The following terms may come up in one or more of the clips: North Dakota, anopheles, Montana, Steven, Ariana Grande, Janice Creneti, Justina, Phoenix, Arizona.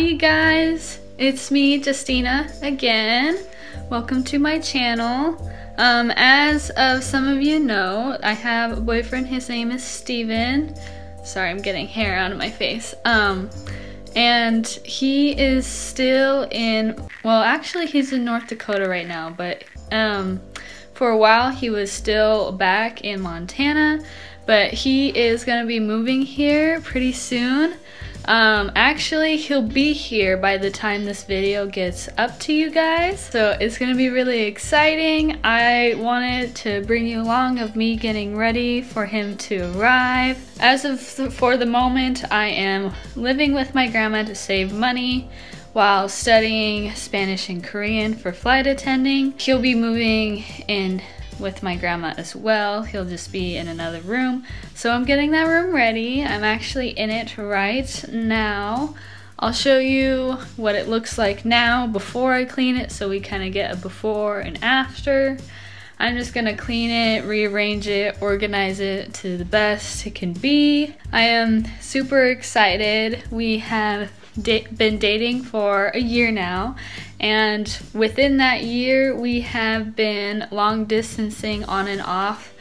Hi you guys, it's me Justina again. Welcome to my channel. As of some of you know, I have a boyfriend. His name is Steven. Sorry, I'm getting hair out of my face. And he is still in, well actually he's in North Dakota right now, but for a while he was still back in Montana, but he is gonna be moving here pretty soon. Actually, he'll be here by the time this video gets up to you guys, so it's gonna be really exciting. I wanted to bring you along of me getting ready for him to arrive. For the moment, I am living with my grandma to save money while studying Spanish and Korean for flight attending. He'll be moving in with my grandma as well. He'll just be in another room. So I'm getting that room ready. I'm actually in it right now. I'll show you what it looks like now before I clean it, so we kind of get a before and after. I'm just gonna clean it, rearrange it, organize it to the best it can be. I am super excited. We have been dating for a year now, and within that year we have been long distancing on and off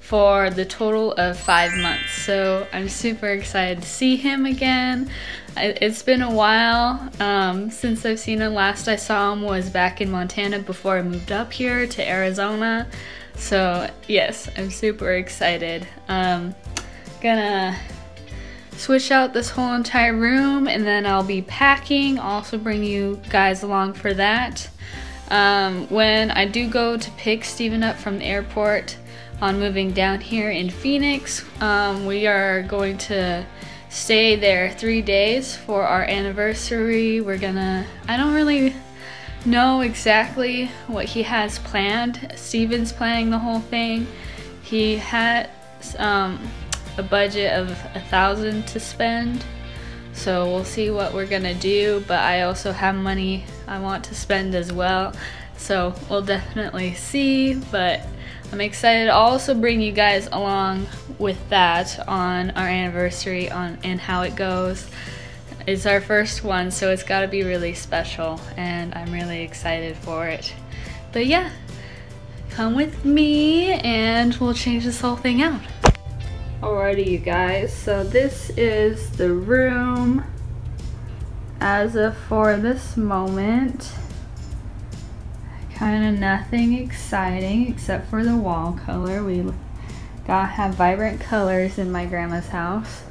for the total of 5 months. So I'm super excited to see him again. It's been a while since I've seen him. Last I saw him was back in Montana before I moved up here to Arizona. So yes, I'm super excited. Gonna switch out this whole entire room, and then I'll be packing. I'll also bring you guys along for that. When I do go to pick Steven up from the airport on moving down here in Phoenix, we are going to stay there 3 days for our anniversary. We're gonna, I don't really know exactly what he has planned. Steven's planning the whole thing. He has a budget of 1,000 to spend, so we'll see what we're gonna do, but I also have money I want to spend as well, so we'll definitely see. But I'm excited. I'll also bring you guys along with that on our anniversary and how it goes. It's our first one, so it's got to be really special, and I'm really excited for it. But yeah, come with me and we'll change this whole thing out. Alrighty you guys, so this is the room as of for this moment. Kind of nothing exciting except for the wall color. We have vibrant colors in my grandma's house.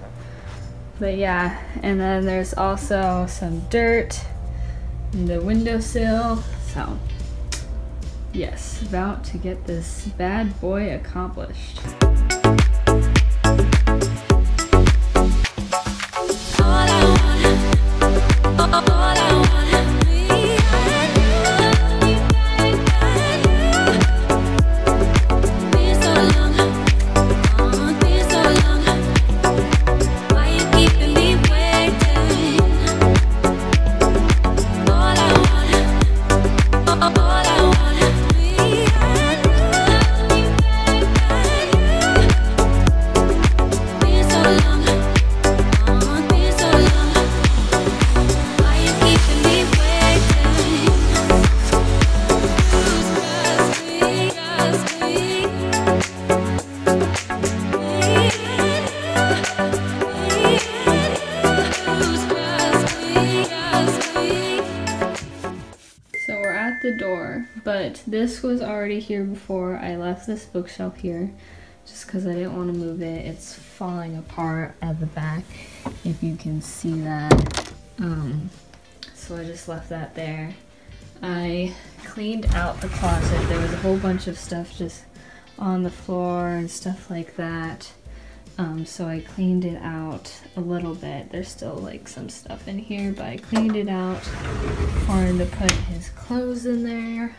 But yeah, and then there's also some dirt in the windowsill. So yes, about to get this bad boy accomplished. But this was already here before. I left this bookshelf here just because I didn't want to move it. It's falling apart at the back, if you can see that. So I just left that there. I cleaned out the closet. There was a whole bunch of stuff just on the floor and stuff like that. So I cleaned it out a little bit. There's still like some stuff in here, but I cleaned it out for him to put his clothes in there.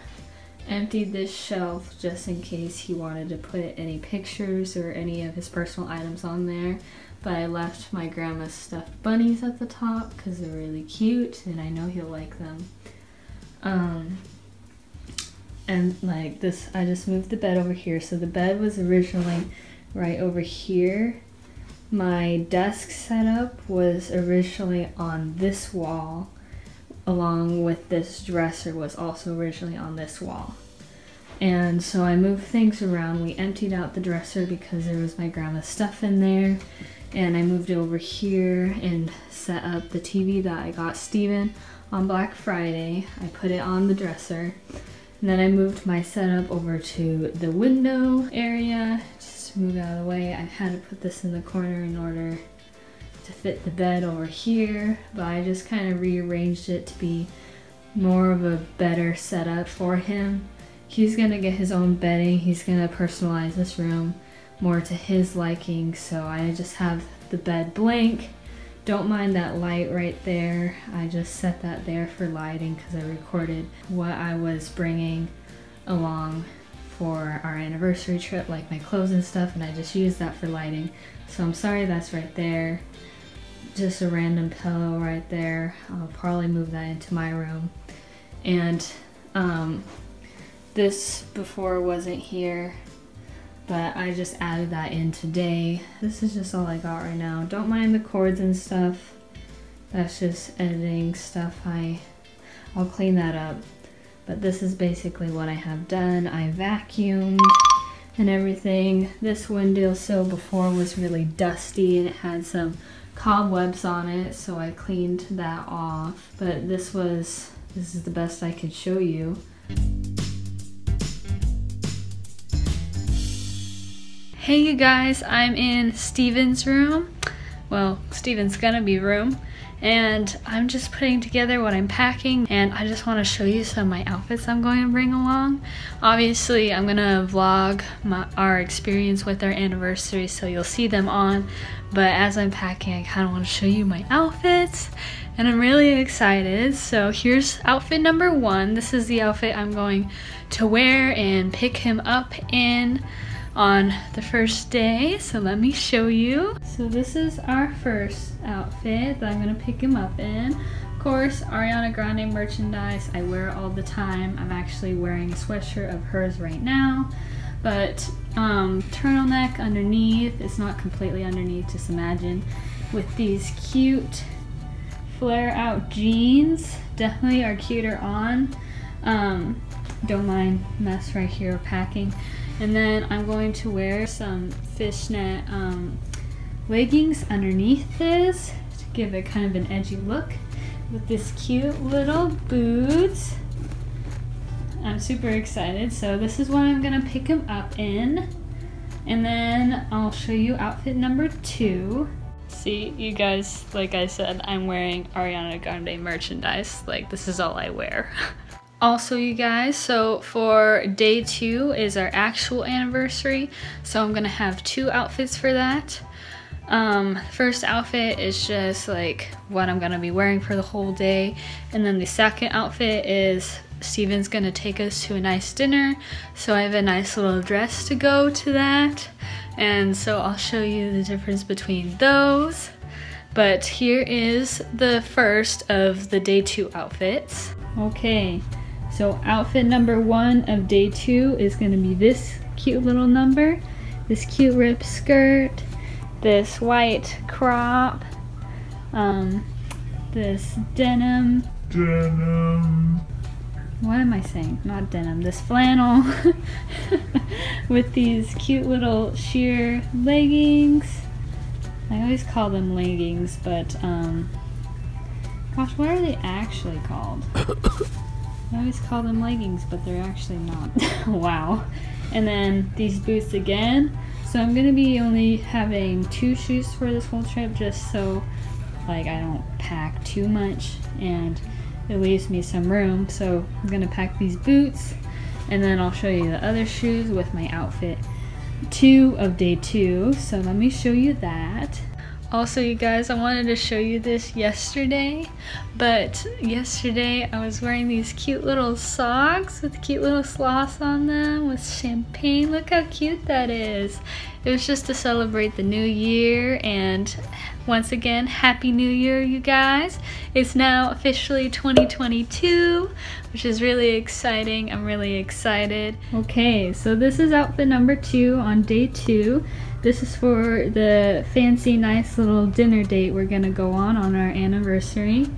Emptied this shelf just in case he wanted to put any pictures or any of his personal items on there. But I left my grandma's stuffed bunnies at the top because they're really cute and I know he'll like them. And like this, I just moved the bed over here. So the bed was originally right over here, My desk setup was originally on this wall, along with this dresser was also originally on this wall. And so I moved things around. We emptied out the dresser because there was my grandma's stuff in there. And I moved it over here and set up the TV that I got Steven on Black Friday. I put it on the dresser. And then I moved my setup over to the window area. Just to move out of the way. I had to put this in the corner in order to fit the bed over here. But I just kind of rearranged it to be more of a better setup for him. He's gonna get his own bedding. He's gonna personalize this room more to his liking. So I just have the bed blank. Don't mind that light right there. I just set that there for lighting because I recorded what I was bringing along for our anniversary trip, like my clothes and stuff, and I just used that for lighting. So I'm sorry that's right there. Just a random pillow right there. I'll probably move that into my room. And this before wasn't here, but I just added that in today. This is just all I got right now. Don't mind the cords and stuff. That's just editing stuff. I'll clean that up. But this is basically what I have done. I vacuumed and everything. This windowsill before was really dusty and it had some cobwebs on it, so I cleaned that off. But this is the best I could show you. Hey you guys, I'm in Steven's room. Well, Steven's gonna be room. And I'm just putting together what I'm packing, and I just wanna show you some of my outfits I'm going to bring along. Obviously, I'm gonna vlog our experience with our anniversary, so you'll see them on. But as I'm packing, I kinda wanna show you my outfits, and I'm really excited. So here's outfit number one. This is the outfit I'm going to wear and pick him up in on the first day, so let me show you. So this is our first outfit that I'm gonna pick him up in. Of course, Ariana Grande merchandise, I wear all the time. I'm actually wearing a sweatshirt of hers right now, but turtleneck underneath, it's not completely underneath, just imagine, with these cute flare out jeans, definitely are cuter on. Don't mind mess right here packing. And then I'm going to wear some fishnet leggings underneath this to give it kind of an edgy look with this cute little boots. I'm super excited. So this is what I'm gonna pick him up in. And then I'll show you outfit number two. See, you guys, like I said, I'm wearing Ariana Grande merchandise. Like, this is all I wear. Also, you guys, so for day two is our actual anniversary, so I'm gonna have two outfits for that. First outfit is just like what I'm gonna be wearing for the whole day, and then the second outfit is Steven's gonna take us to a nice dinner, so I have a nice little dress to go to that, and so I'll show you the difference between those. But here is the first of the day two outfits. Okay. So outfit number one of day two is gonna be this cute little number, this cute ripped skirt, this white crop, this denim, what am I saying? Not denim, this flannel with these cute little sheer leggings. I always call them leggings, but gosh, what are they actually called? I always call them leggings, but they're actually not. Wow. And then these boots again. So I'm gonna be only having two shoes for this whole trip, just so like I don't pack too much and it leaves me some room. So I'm gonna pack these boots, and then I'll show you the other shoes with my outfit two of day two. So let me show you that. Also, you guys, I wanted to show you this yesterday, but yesterday I was wearing these cute little socks with cute little sloths on them with champagne. Look how cute that is. It was just to celebrate the new year and Once again, Happy New Year, you guys. It's now officially 2022, which is really exciting. I'm really excited. Okay, so this is outfit number 2 on day 2. This is for the fancy, nice little dinner date we're gonna go on our anniversary.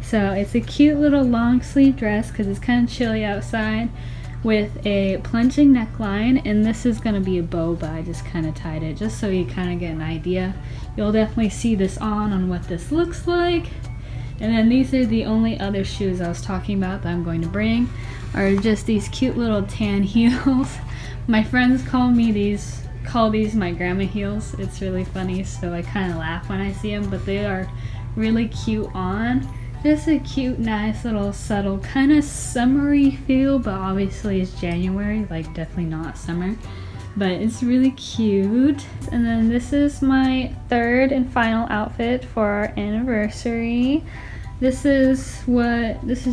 So it's a cute little long sleeve dress because it's kind of chilly outside, with a plunging neckline, and this is going to be a bow, but I just kind of tied it just so you kind of get an idea. You'll definitely see this on what this looks like. And then these are the only other shoes I was talking about that I'm going to bring, are just these cute little tan heels. My friends call these my grandma heels. It's really funny, so I kind of laugh when I see them, but they are really cute on. Just a cute, nice little subtle kind of summery feel, but obviously it's January, like definitely not summer, but it's really cute. And then this is my third and final outfit for our anniversary. This is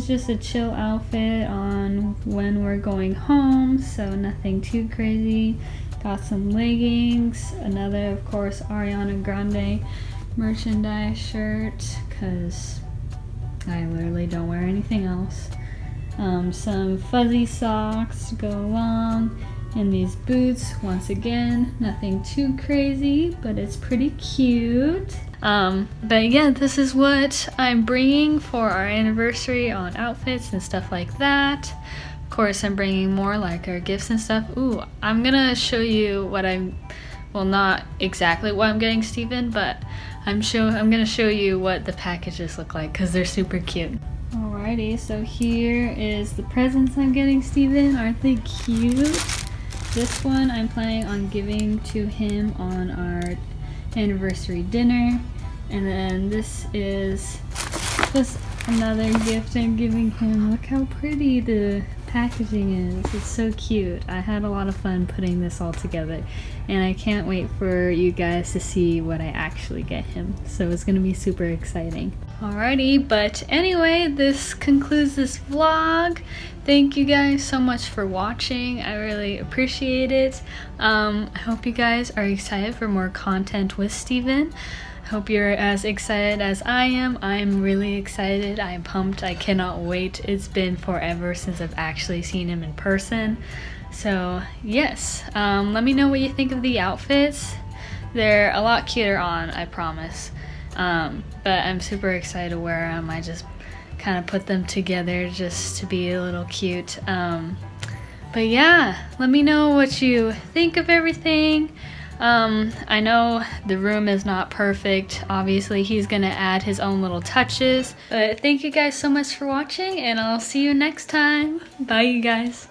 just a chill outfit on when we're going home, so nothing too crazy. Got some leggings, another of course Ariana Grande merchandise shirt, because I literally don't wear anything else. Some fuzzy socks to go along, and these boots, once again, nothing too crazy, but it's pretty cute. But yeah, this is what I'm bringing for our anniversary on outfits and stuff like that. Of course, I'm bringing more like our gifts and stuff. Ooh, I'm gonna show you what I'm, well, not exactly what I'm getting, Steven, but I'm gonna show you what the packages look like because they're super cute. Alrighty, so here is the presents I'm getting, Steven. Aren't they cute? This one I'm planning on giving to him on our anniversary dinner. And then this is just another gift I'm giving him. Look how pretty the packaging is. It's so cute. I had a lot of fun putting this all together, and I can't wait for you guys to see what I actually get him. So it's gonna be super exciting. Alrighty, but anyway, this concludes this vlog. Thank you guys so much for watching. I really appreciate it. I hope you guys are excited for more content with Steven. Hope you're as excited as I am. I'm really excited. I'm pumped. I cannot wait. It's been forever since I've actually seen him in person. So yes, let me know what you think of the outfits. They're a lot cuter on, I promise. But I'm super excited to wear them. I just kind of put them together just to be a little cute. But yeah, let me know what you think of everything. I know the room is not perfect. Obviously, he's gonna add his own little touches. But thank you guys so much for watching, and I'll see you next time. Bye, you guys.